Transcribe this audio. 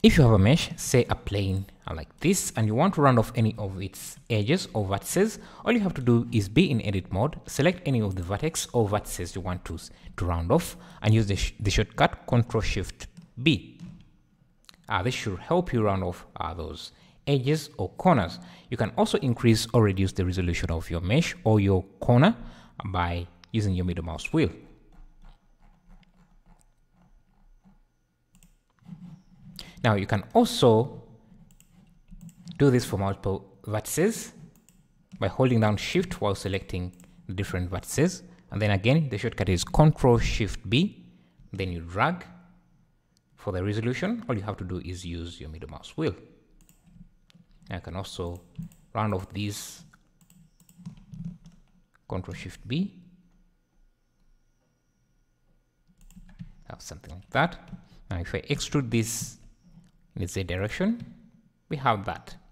If you have a mesh, say a plane like this, and you want to round off any of its edges or vertices, all you have to do is be in edit mode, select any of the vertex or vertices you want to round off, and use the shortcut Ctrl-Shift-B. This should help you round off those edges or corners. You can also increase or reduce the resolution of your mesh or your corner by using your middle mouse wheel. Now you can also do this for multiple vertices by holding down Shift while selecting the different vertices, and then again the shortcut is Ctrl-Shift-B, then you drag. For the resolution, all you have to do is use your middle mouse wheel. I can also round off these, Ctrl-Shift-B, have something like that. Now if I extrude this in the Z direction, we have that.